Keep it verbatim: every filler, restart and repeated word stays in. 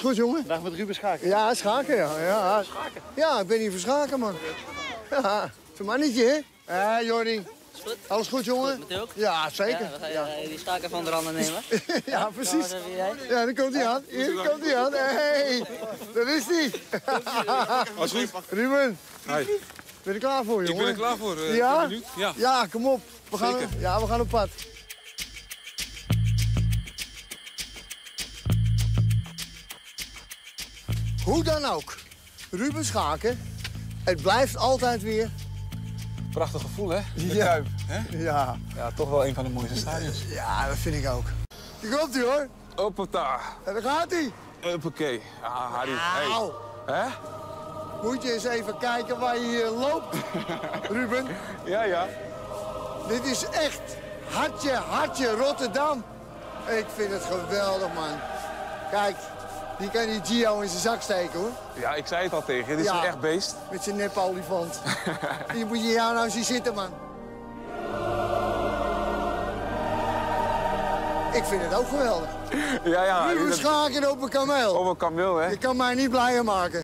alles goed, jongen? Dag met Ruben Schaken. Ja, Schaken, ja. Ja, Schaken. Ja, ik ben hier voor Schaken, man. Ja, zo'n mannetje, hè? Hé, eh, Jordi. Is goed? Alles goed, jongen? Goed, met u ook? Ja, zeker. Ja, we gaan ja. die Schaken van de randen nemen. Ja, precies. Ja, dan komt hij aan. Hier komt hij aan. Hé, hey, dat is hij. Alles goed? Ruben. Hi. Ben je er klaar voor, jongen? Ik ben er klaar voor. Uh, ja? ja? Ja, kom op. We gaan, ja, we gaan op pad. Hoe dan ook, Ruben Schaken, het blijft altijd weer... Prachtig gevoel, hè? De ja. Kuip, hè? Ja. Ja, toch wel een van de mooiste stadions. Ja, dat vind ik ook. Hier komt-ie, hoor. Hoppata. En daar gaat-ie. Hoppakee. Ah, Harry. Nou. Hey. Hè? Moet je eens even kijken waar je hier loopt, Ruben. Ja, ja. Dit is echt hartje, hartje Rotterdam. Ik vind het geweldig, man. Kijk. Die kan die Gio in zijn zak steken, hoor. Ja, ik zei het al tegen. Dit is ja, een echt beest. Met zijn nep-olifant. Hier moet je jou nou zien zitten, man. Ik vind het ook geweldig. Ja, ja. Ruben Schaken op een kameel. Op een kameel, hè? Je kan mij niet blijer maken.